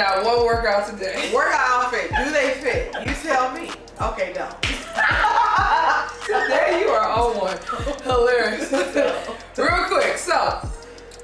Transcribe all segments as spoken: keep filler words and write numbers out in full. not one workout today. Workout outfit. Do they fit? You tell me. Okay, no. Today you are on one. Hilarious. Real quick, so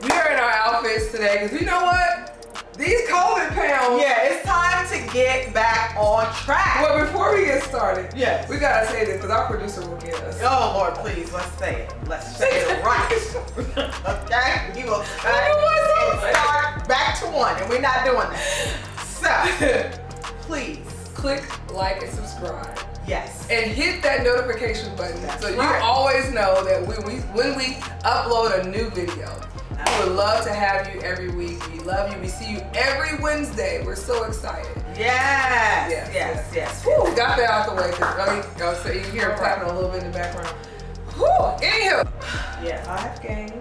we are in our outfits today because you know what? These COVID pounds. Yeah, it's time to get back on track. Well, before we get started, yes, we gotta say this because our producer will get us. Oh Lord, please, let's say it. Let's say it right. Okay, you will start back to one, and we're not doing that. So, please click like and subscribe. Yes, and hit that notification button. That's so right. You always know that when we when we upload a new video. We would love to have you every week. We love you. We see you every Wednesday. We're so excited. Yes. Yes. Yes. yes. Whew, got that out the way. Oh, so you can hear it clapping a little bit in the background. Whew. Anywho. Yeah, I've gained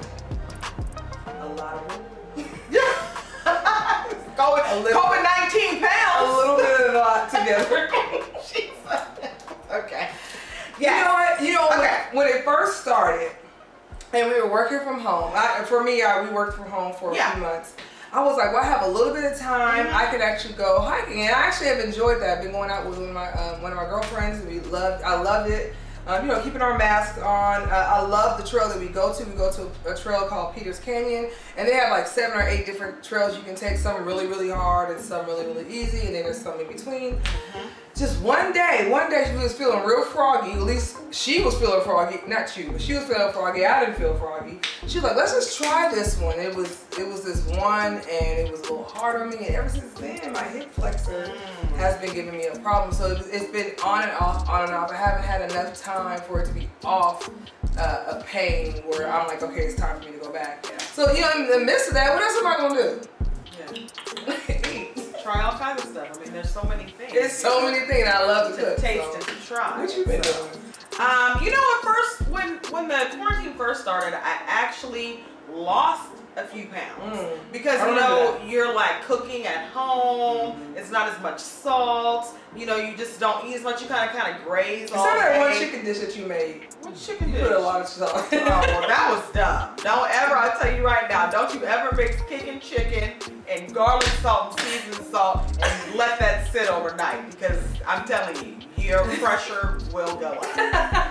a lot of weight. Yeah. Going COVID nineteen pounds. A little bit of a lot together. Jesus. Okay. Yeah. You know what? You know okay. when, when it first started. And we were working from home. I, for me, I, we worked from home for a yeah. few months. I was like, well, I have a little bit of time. Mm-hmm. I could actually go hiking, and I actually have enjoyed that. I've been going out with one of my um, one of my girlfriends. We loved. I loved it. Um, you know, keeping our masks on. Uh, I love the trail that we go to. We go to a, a trail called Peters Canyon, and they have like seven or eight different trails you can take. Some really, really hard, and some really, really easy, and then there's some in between. Mm-hmm. Just one day, one day she was feeling real froggy. At least she was feeling froggy, not you, but she was feeling froggy. I didn't feel froggy. She was like, "Let's just try this one." It was, it was this one, and it was a little hard on me. And ever since then, my hip flexor has been giving me a problem. So it's, it's been on and off, on and off. I haven't had enough time for it to be off uh, a pain where I'm like, "Okay, it's time for me to go back." Yeah. So you know, in the midst of that, what else am I gonna do? Yeah. Try all kinds of stuff. I mean, there's so many things. There's so many things I love to, to cook, taste so. and to try. What you been so, doing? Um, you know, at first, when when the quarantine first started, I actually lost a few pounds mm. because you know that. you're like cooking at home. Mm. It's not as much salt. You know, you just don't eat as much. You kind of kind of graze all day. That one chicken dish that you made. What chicken dish? You put a lot of salt. Oh, well, that was dumb. Don't ever. I'll tell you right now. Don't you ever mix kicking chicken and garlic salt and seasoned salt and let that sit overnight, because I'm telling you, your pressure will go up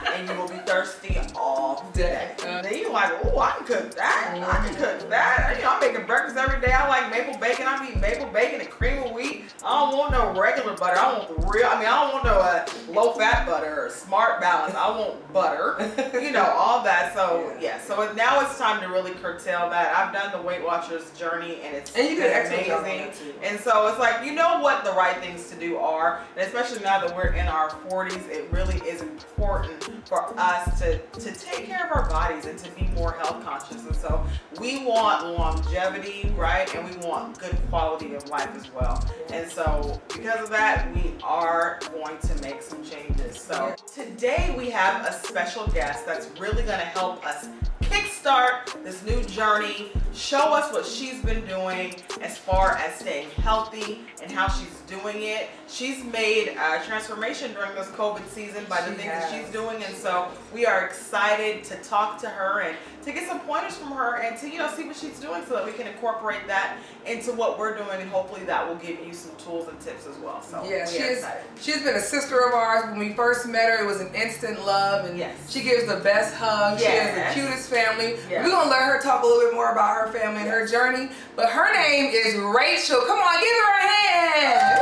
and you will be thirsty all day. And then you're like, oh, I can cook that. I can cook that. You know, I'm making breakfast every day. I like maple bacon. I'm eating maple bacon and cream of wheat. I don't want no regular butter. I want the real, I mean, I don't want no uh, low-fat butter or smart balance. I want butter, you know, all that. So, yeah. So now it's time to really curtail that. I've done the Weight Watchers journey, and it's and you it's amazing. And so it's like, you know what the right things to do are. And especially now that we're in our forties, it really is important for us to, to take care of our bodies and to be more health conscious. And so we want longevity, right? And we want good quality of life as well. And so because of that, we are going to make some changes. So today we have a special guest that's really going to help us kickstart this new journey, show us what she's been doing as far as staying healthy and how she's doing it. She's made a transformation during this COVID season by the things that she's doing, and so we are excited to talk to her and to get some pointers from her and to, you know, see what she's doing so that we can incorporate that into what we're doing, and hopefully that will give you some tools and tips as well. So yeah, she's, she's been a sister of ours. When we first met her, it was an instant love, and yes. she gives the best hug. Yes. She has the cutest family. Yes. We're going to let her talk a little bit more about her family and her journey, but her name is Rachel. Come on, give her a hand.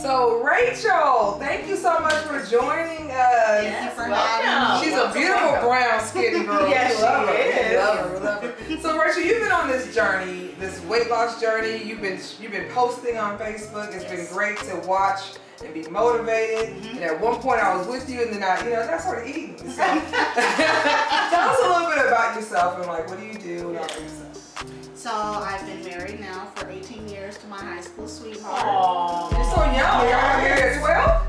So Rachel, thank you so much for joining us. Yes, for welcome. She's welcome. a beautiful welcome. brown skinny girl. Yes, we love she her. is. We love her. We love her. So Rachel, you've been on this journey, this weight loss journey. You've been you've been posting on Facebook. It's yes. been great to watch and be motivated. Mm-hmm. And at one point I was with you, and then I, you know, I started eating. So tell us a little bit about yourself and like, what do you do about yourself? So I've been married now for eighteen years to my high school sweetheart. Aww. You're so young. You're out here at twelve?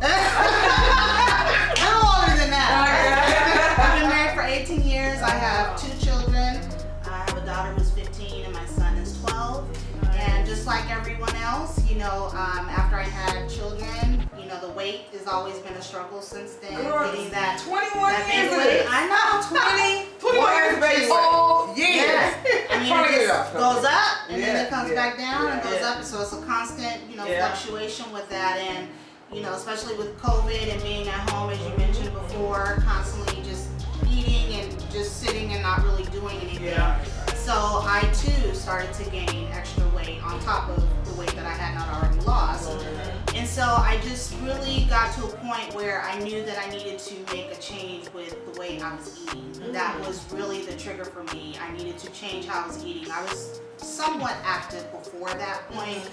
I'm older than that. I've been married for eighteen years. I have two children. I have a daughter who's fifteen and my son is twelve. And just like everyone else, you know, um, after I had children, you know, the weight weight has always been a struggle since then. Girl, getting that twenty-one that years weight. I know, twenty-one years. Oh, yes. I mean, it just goes up and yeah, then it comes yeah, back down yeah, and goes yeah. up. So it's a constant, you know, yeah. fluctuation with that. And you know, especially with COVID and being at home, as you mentioned before, constantly just eating and just sitting and not really doing anything. Yeah. So I too started to gain extra weight on top of the weight that I had not already lost. And so I just really got to a point where I knew that I needed to make a change with the way I was eating. Mm-hmm. That was really the trigger for me. I needed to change how I was eating. I was somewhat active before that point,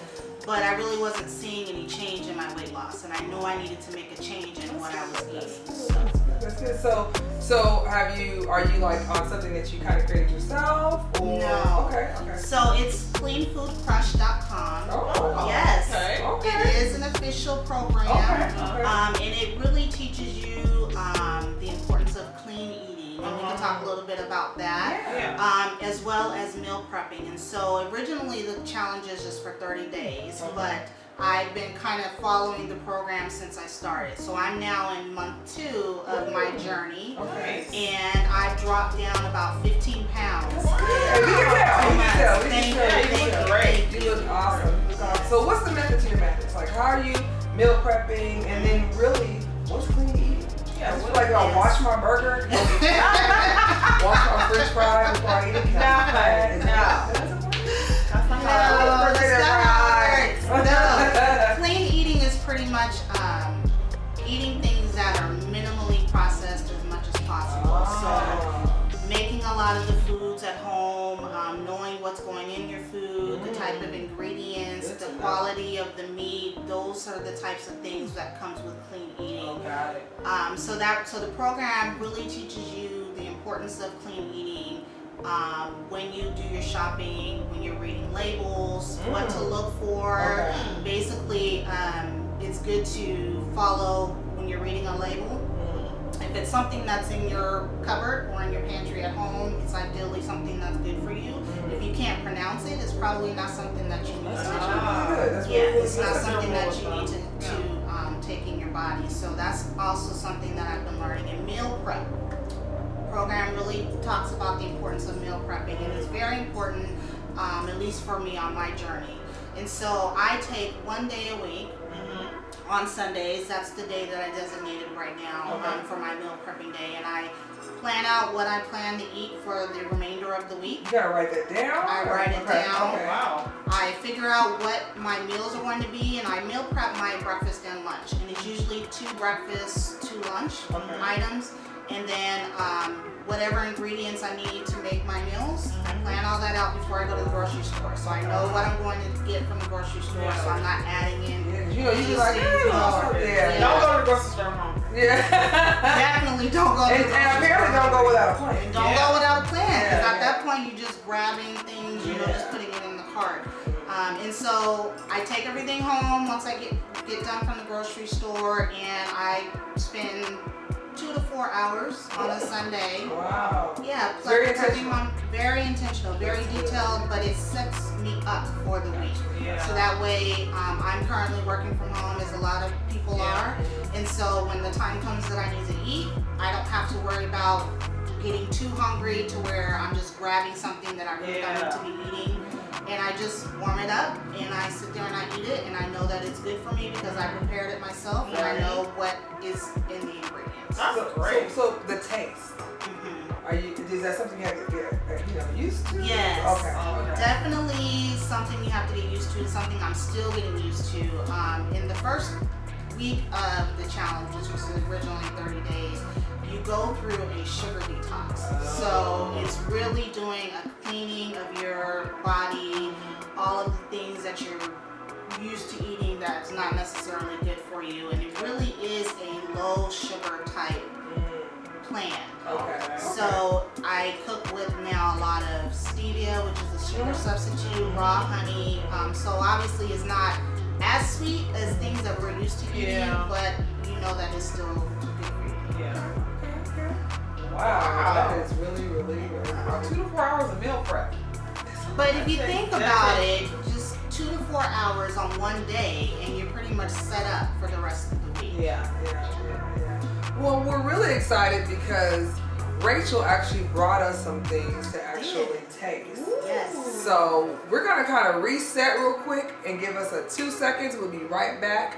but I really wasn't seeing any change in my weight loss, and I knew I needed to make a change in what I was eating. So. That's good. So, so have you? Are you like on something that you kind of created yourself? Or? No. Okay. Okay. So it's clean food crush dot com. Oh. Yes. Okay. Okay. It is an official program. Okay. Okay. Um, and it really teaches you um, the importance of clean eating. And we can talk a little bit about that, yeah. um, as well as meal prepping. And so originally the challenge is just for thirty days, okay. but I've been kind of following the program since I started. So I'm now in month two of my journey. Okay. And I've dropped down about fifteen pounds. Wow. Hey, we can tell. We can tell. We can tell. You look great. You look awesome. You look awesome. So what's the method to your methods? Like, how are you meal prepping? And then really, what's clean eating? Yeah, it's like, I'll yes. watch my burger, watch my french fry before I eat it. No, no. no. That's not how it works. That's not how it works. Pretty much um, eating things that are minimally processed as much as possible. Oh. So making a lot of the foods at home, um, knowing what's going in your food, mm. the type of ingredients, Good the quality of the meat. Those are the types of things that comes with clean eating. Oh, got it. Um, so that so the program really teaches you the importance of clean eating. Um, when you do your shopping, when you're reading labels, mm. what to look for. Okay. Basically. Um, It's good to follow when you're reading a label. If it's something that's in your cupboard or in your pantry at home, it's ideally something that's good for you. If you can't pronounce it, it's probably not something that you need to uh, Yeah, it's not something that you need to, to um, take in your body. So that's also something that I've been learning in meal prep. The program really talks about the importance of meal prepping, and it's very important, um, at least for me on my journey. And so I take one day a week. On Sundays, that's the day that I designated right now okay. um, for my meal prepping day, and I plan out what I plan to eat for the remainder of the week. You gotta write that down? I write it okay. down. Okay. Wow. I figure out what my meals are going to be, and I meal prep my breakfast and lunch, and it's usually two breakfasts, two lunch okay. items, and then um, whatever ingredients I need to make my meals, mm-hmm. I plan all that out before I go to the grocery store. So I know what I'm going to get from the grocery store, yeah. so I'm not adding in. Yeah, you know, you be like, yeah, oh, yeah. don't go to the grocery store home. Yeah. Definitely don't go to the grocery store. And apparently don't go without a plan. Don't yeah. go without a plan, because yeah. at that point you're just grabbing things, you yeah. know, just putting it in the cart. Um, and so I take everything home once I get, get done from the grocery store, and I spend two to four hours on a Sunday. Wow. Yeah, very intentional. On, very intentional, very detailed, but it sets me up for the week. Yeah. So that way, um, I'm currently working from home, as a lot of people yeah. are, and so when the time comes that I need to eat, I don't have to worry about getting too hungry to where I'm just grabbing something that I really yeah. don't need to be eating. And I just warm it up, and I sit there and I eat it, and I know that it's good for me because I prepared it myself, and I know what is in the ingredients. That's so, great. So, so the taste, mm-hmm. are you? Is that something you have to get you know, used to? Yes. Okay. Okay. Definitely something you have to get used to. Something I'm still getting used to. Um, in the first week of the challenge, which was originally thirty days, you go through a sugar detox. So it's really doing a cleaning of your body. All of the things that you're used to eating that's not necessarily good for you, and it really is a low sugar type plan. Okay. So I cook with now a lot of stevia, which is a sugar substitute, raw honey. Um, so obviously it's not as sweet as things that we're used to eating, yeah. but you know that it's still good for you. Yeah. Okay. Okay. Wow. wow. That is really, really good. Wow. Two to four hours of meal prep. But if you think about it, just two to four hours on one day, and you're pretty much set up for the rest of the week. Yeah, yeah, yeah. Well, we're really excited because Rachel actually brought us some things to actually taste. Yes. So we're going to kind of reset real quick and give us a two seconds. We'll be right back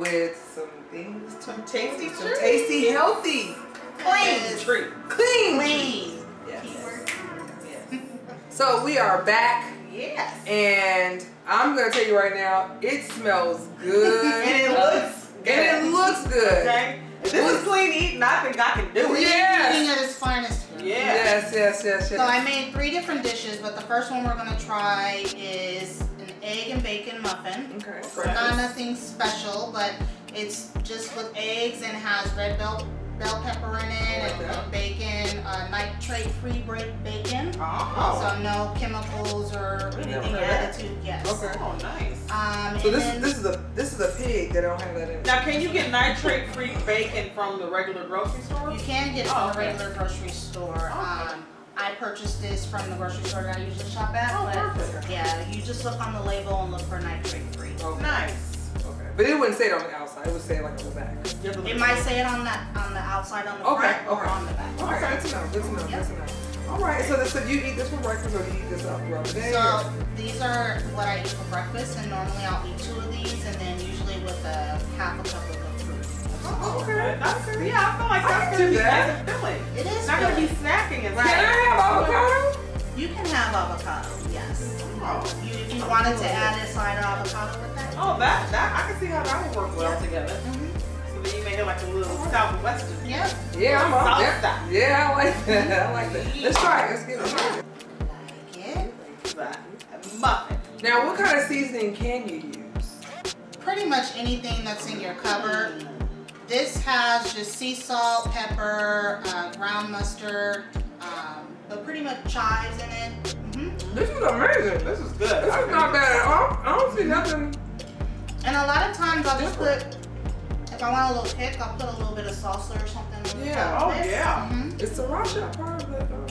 with some things. Some tasty, some treats. tasty, healthy, clean, treat. clean, clean. Yes. yes. So we are back. Yes. And I'm gonna tell you right now, it smells good. and it looks good. And it looks good. Okay. This is clean eating. I think I can do it. Yes. Eating at its finest. Yes. yes. Yes. Yes. Yes. So I made three different dishes, but the first one we're gonna try is an egg and bacon muffin. Okay. So not nothing special, but it's just with eggs and has red bell bell pepper in it and like bacon, uh, nitrate-free bacon. Oh. So no chemicals or anything added to. Yes. Okay. Oh, nice. Um, so this then, this is a this is a pig that don't have that in it. Now, can you get nitrate-free bacon from the regular grocery store? You can get it oh, from the okay. regular grocery store. Okay. Um, I purchased this from the grocery store that I usually shop at. Oh, but perfect. Yeah, you just look on the label and look for nitrate-free. Okay. Nice. But it wouldn't say it on the outside. It would say it like on the back. It might say it on the on the outside, on the okay, front, okay. or on the back. Okay, okay. That's enough. That's enough. Yep. That's enough. All right. So, this, so do you eat this for breakfast, or do you eat this up throughout the day? So these are what I eat for breakfast, and normally I'll eat two of these, and then usually with a half a cup of the fruit. Oh, okay. That's good. Yeah, I feel like that's gonna be nice and filling. It is. Not gonna be snacking. Can I have avocado? You can have avocado. Yes. Oh. You, if you wanted to add a side of avocado with that. Oh, that, that, I can see how that would work well yeah. together. Mm-hmm. So then you make it like a little Southwestern. Yeah. Yeah, I'm on that. Yeah, I like that. I like that. Let's try it. Let's get it. Like it. Muffin. Now, what kind of seasoning can you use? Pretty much anything that's in your cupboard. This has just sea salt, pepper, uh, ground mustard, um, but pretty much chives in it. Mm-hmm. This is amazing. This is good. This is okay. not bad at all. I don't see nothing. And a lot of times I'll just put, if I want a little kick, I'll put a little bit of salsa or something. Yeah, oh this. yeah. Mm-hmm. Is sriracha part of the um,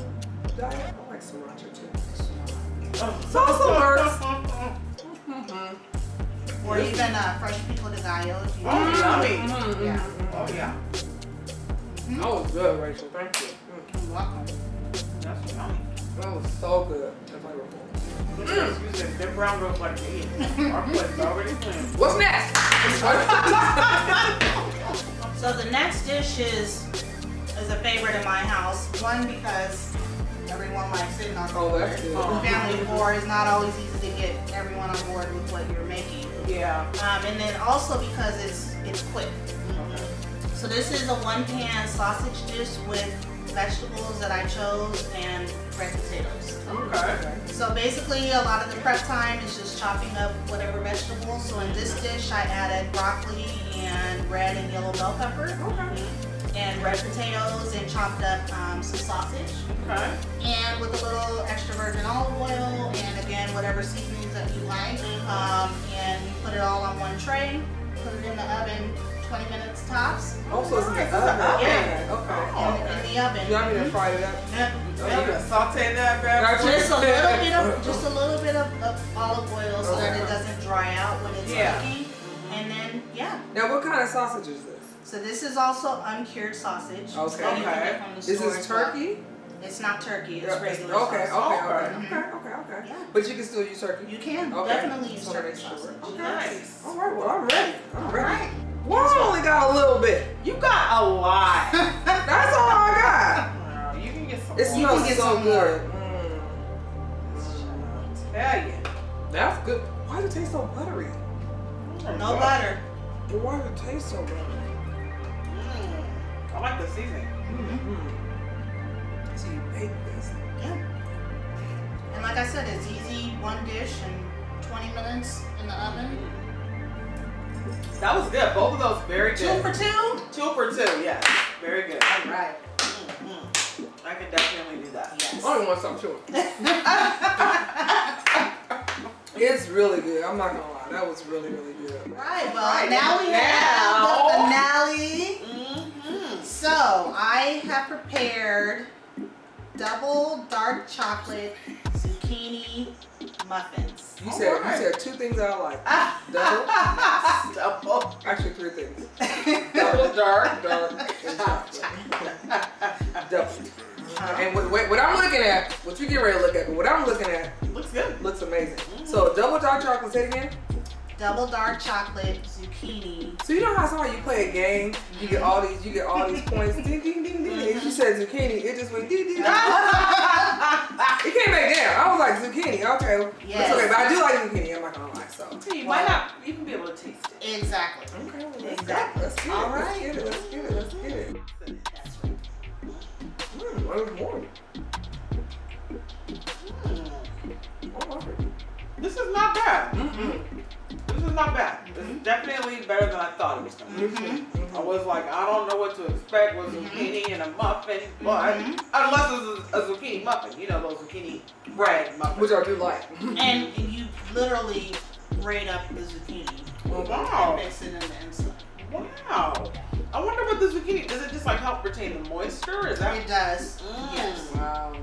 diet? I like sriracha too. Oh, salsa works. Mm-hmm. Or even uh, fresh pico de gallo. If you oh, know. yummy. Mm-hmm. Yeah. Oh, yeah. Mm-hmm. That was good, Rachel. Thank you. Mm. You're welcome. That's yummy. That was so good. That's like Mm. Them brown girls like me. Our plate's already planned. What's next? So the next dish is is a favorite in my house. One because everyone likes it. Not oh, that's good. Oh. Family of four is not always easy to get everyone on board with what you're making. Yeah. Um, and then also because it's it's quick. Okay. So this is a one-pan sausage dish with vegetables that I chose and red potatoes. Okay. So basically a lot of the prep time is just chopping up whatever vegetables. So in this dish I added broccoli and red and yellow bell pepper. Okay. And red potatoes and chopped up um, some sausage. Okay. And with a little extra virgin olive oil and again whatever seasonings that you like. Um, and you put it all on one tray, put it in the oven. twenty minutes tops. Oh, so it's in the oven. Yeah. Okay. okay. In, in the oven. You want me to fry it up? Yep. Oh, yeah. Saute that, baby. Just a little bit of, just a little bit of, of olive oil so okay. that it doesn't dry out when it's yeah. cooking. And then, yeah. Now, what kind of sausage is this? So this is also uncured sausage. Okay. okay. This is turkey. Well. It's not turkey. It's yeah. regular. Okay. Sausage. Okay. Okay. Mm -hmm. Okay. Okay. Okay. Yeah. But you can still use turkey. You can okay. definitely use turkey sausage. Okay. Nice. All right. Well, I'm ready. I'm ready. All right. Well, I only got a little bit. You got a lot. That's all I got. You can get some more. It smells get so good. Mm. I tell you. That's good. Why does it taste so buttery? No God. butter. But why does it taste so buttery? Mm. I like the seasoning. Mm-hmm. So you bake this. Yeah. And like I said, it's easy. One dish and twenty minutes in the oven. That was good. Both of those very good. Two for two? Two for two, yes. Very good. All right. Mm-hmm. I can definitely do that. Yes. I only want some chewing. It's really good. I'm not going to lie. That was really, really good. Right. Well, right. now we now. have the finale. Mm-hmm. So, I have prepared double dark chocolate zucchini muffins. You said, right. you said two things I like. Double? Double. Actually, three things. Double dark, dark, and chocolate. Double. And what, what I'm looking at, what you get ready to look at, but what I'm looking at looks good. Looks amazing. Mm. So double dark chocolate, say it again. Double dark chocolate zucchini. So you know how sometimes you play a game, you get all these, you get all these points. Ding ding ding ding. If you said zucchini, it just went ding ding. Ding. It came back down. I was like zucchini, okay. Yes. It's okay, but I do like zucchini. I'm not gonna lie. So you wow. might not even be able to taste it. Exactly. Okay. Well, let's exactly. Let's get, all right. Let's get it. Let's get it. Let's get it. That's right. Mmm. That was warm. Mmm. This is not bad. Mm-mm. This is not bad. This is definitely better than I thought it was going to be. Mm-hmm. I was like, I don't know what to expect with zucchini mm-hmm. and a muffin, but mm-hmm. unless it's a, a zucchini muffin, you know, those zucchini bread muffins. Which I do like. And you literally grate up the zucchini. Oh, wow. And mix it in the inside. Wow. I wonder what the zucchini, does it just like help retain the moisture? Is that? It does. Mm. Yes. Wow.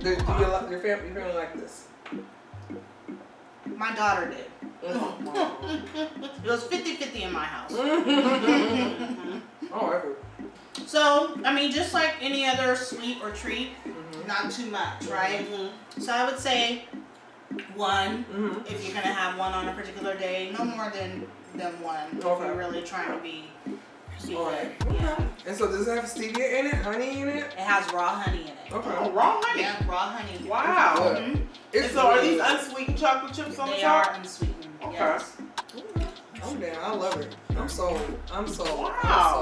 Do, do you, your family, your family like this? My daughter did. Oh, it was fifty fifty in my house. Oh, so, I mean, just like any other sweet or treat, mm-hmm. not too much, right? Mm-hmm. So I would say one, mm-hmm. if you're going to have one on a particular day, no more than, than one. Okay. If you're really trying to be secret. Right. Yeah. Okay. And so does it have stevia in it, honey in it? It has raw honey in it. Okay. Oh, raw honey? Yeah, raw honey. Wow. Mm-hmm. It's and so are these unsweetened chocolate chips on the top? They are unsweetened. Okay. Yes. I'm down. I love it. I'm sold. I'm sold. Wow. I'm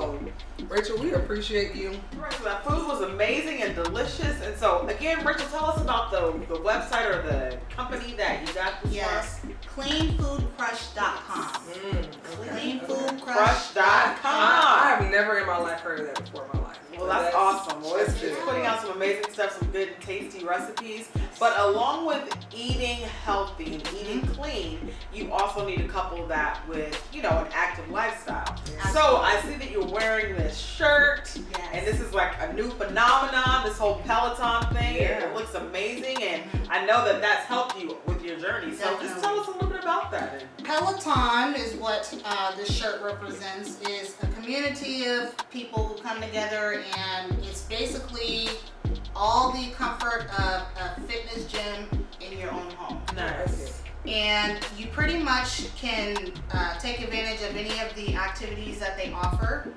sold. Rachel, we appreciate you. Rachel, that food was amazing and delicious. And so, again, Rachel, tell us about the, the website or the company that you got this yes. for. clean food crush dot com. Mm, okay. clean food crush dot com. I have never in my life heard of that before in my life. Well, that's, that's awesome. Well, it's good. Putting out some amazing stuff, some good and tasty recipes. But along with eating healthy and eating clean, you also need to couple that with, you know, an active lifestyle. Yes. So I see that you're wearing this shirt, yes. and this is like a new phenomenon, this whole Peloton thing, yeah. and it looks amazing, and I know that that's helped you with your journey. So Definitely. Just tell us a little bit about that. Peloton is what uh, this shirt represents, is a community of people who come together, and it's basically all the comfort of a fitness gym in your own home. Nice. And you pretty much can uh, take advantage of any of the activities that they offer.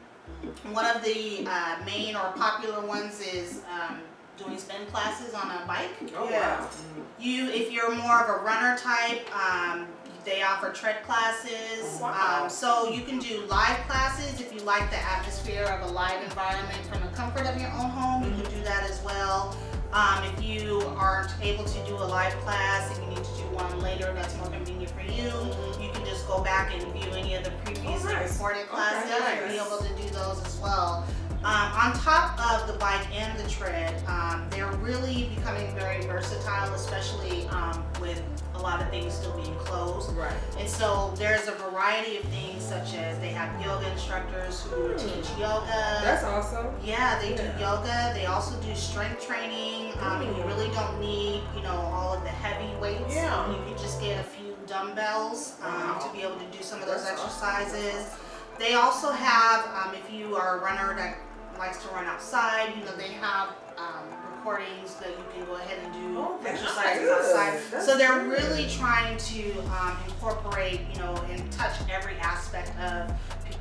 One of the uh, main or popular ones is um, doing spin classes on a bike. Oh, yeah. Wow. You, if you're more of a runner type, um, they offer tread classes. Oh, wow. Um, so you can do live classes if you like the atmosphere of a live environment from the comfort of your own home. You can do that as well. Um, if you aren't able to do a live class and you need to do one later that's more convenient for you, you can just go back and view any of the previous oh, nice. recorded classes oh, nice. and be able to do those as well. Um, on top of the bike and the tread, um, they're really becoming very versatile, especially um, with a lot of things still being closed. Right. And so there's a variety of things, such as they have yoga instructors who mm. teach yoga. That's awesome. Yeah, they yeah. do yoga. They also do strength training. Um, mm. You really don't need, you know, all of the heavy weights. Yeah. You can just get a few dumbbells um, wow. to be able to do some of those That's exercises. Awesome. They also have, um, if you are a runner that likes to run outside, you know, they have um, recordings that you can go ahead and do oh, exercises outside. That's so they're good. Really trying to um, incorporate, you know, and touch every aspect of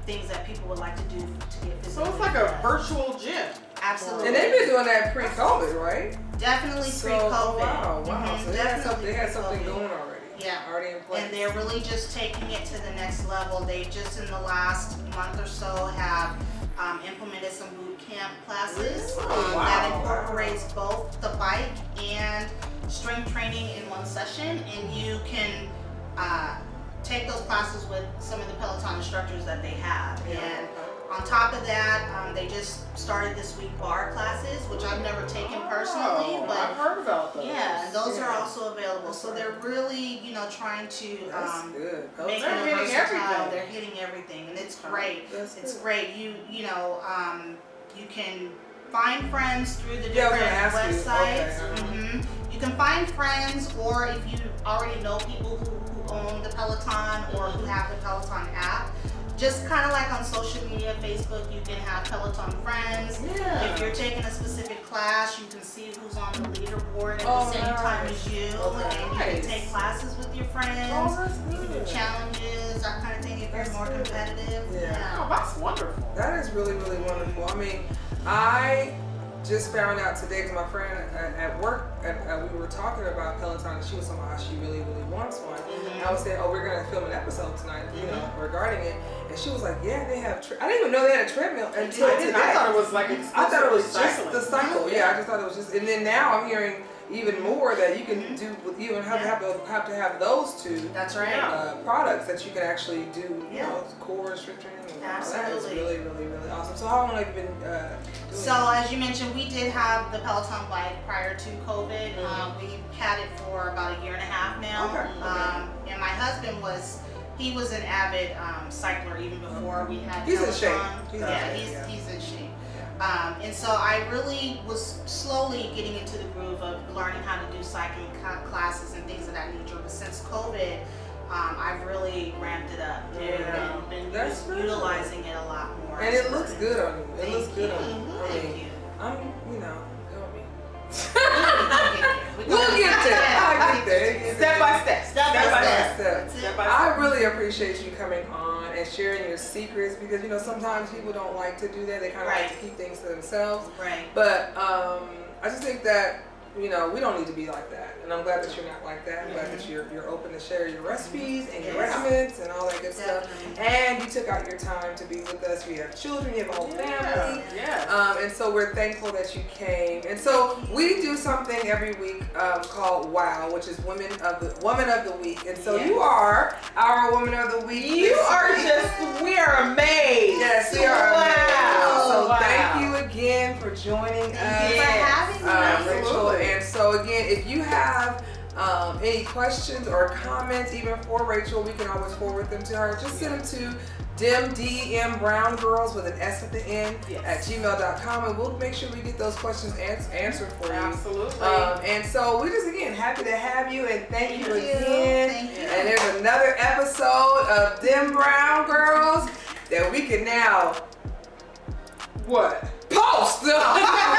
things that people would like to do to get physically. So it's like a virtual gym. Absolutely. And they've been doing that pre-COVID, right? Definitely so, pre-COVID. Wow, wow. Mm-hmm. So they had something, they had something going already. Yeah, already in place. And they're really just taking it to the next level. They just in the last month or so have um, implemented some boot camp classes um, oh, wow. that incorporates both the bike and strength training in one session, and you can uh, take those classes with some of the Peloton instructors that they have. Yeah. And on top of that, um, they just started this week bar classes, which I've never taken oh, personally, but I've heard about those. Yeah, and those yeah. are also available. So they're really, you know, trying to um, make they're it hitting everything. They're hitting everything, and it's great. That's it's good. great. You, you know, um, you can find friends through the different yeah, websites. You. Okay. Mm-hmm. You can find friends, or if you already know people who, who own the Peloton or who have the Peloton app. just kind of like on social media, Facebook, you can have Peloton friends. Yeah. If you're taking a specific class, you can see who's on the leaderboard at oh, the same nice. time as you. Oh, and nice. You can take classes with your friends. Oh, you can do challenges, that kind of thing, if that's you're more good. competitive. Yeah. yeah. Oh, that's wonderful. That is really, really wonderful. I mean, I just found out today because my friend at work, at, at, we were talking about Peloton, and she was talking about how she really, really wants one. Mm-hmm. I was saying, oh, we're going to film an episode tonight, you mm-hmm. know, regarding it. And she was like, yeah, they have, I didn't even know they had a treadmill until today. I thought it was like, I thought it was just the cycle. Yeah, I just thought it was just, and then now I'm hearing even more that you can mm-hmm. do, even have, yeah. to have, have to have those two That's right. uh, products that you can actually do, you yeah. know, core strength training. Absolutely. That is really, really, really awesome. So how long have you been uh, doing So that? As you mentioned, we did have the Peloton Bike prior to COVID. Mm-hmm. um, we had it for about a year and a half now. Okay. Um, okay. And my husband was, he was an avid um, cycler even before mm-hmm. we had He's Peloton. in shape. He's yeah, in shape. He's, yeah, he's in shape. Um, and so I really was slowly getting into the groove of learning how to do cycling classes and things of that nature. But since COVID, um, I've really ramped it up and yeah. been, been utilizing it a lot more. And it looks good on you. It Thank looks good you. on you. Thank I mean, you. I'm, you know, help me. We'll get there. I'll get there. Step by step. Step by step. Step by step. I really appreciate you coming on and sharing your secrets, because you know sometimes people don't like to do that. They kind of right. like to keep things to themselves. Right. But um, I just think that you know we don't need to be like that, and I'm glad that you're not like that. I'm glad that you're you're open to share your recipes and your yeah. recipes and all that good Definitely. stuff. And you took out your time to be with us. We have children. You have a whole yeah. family. Yeah. Um, and so we're thankful that you came. And so we do something every week um, called WOW, which is Women of the Woman of the Week. And so yes. you are our Woman of the Week. You are week. just we are amazed. Yes, we are wow. amazed. So wow. thank you again for joining us. Yes. For having me, um, Rachel. And so again, if you have um, any questions or comments, even for Rachel, we can always forward them to her. Just send them to Dem Brown Girls with an S at the end yes. at gmail dot com, and we'll make sure we get those questions ans answered for you. Absolutely. Um, and so we're just again happy to have you, and thank, thank you again. You. Thank you. And there's another episode of Dem Brown Girls that we can now what post.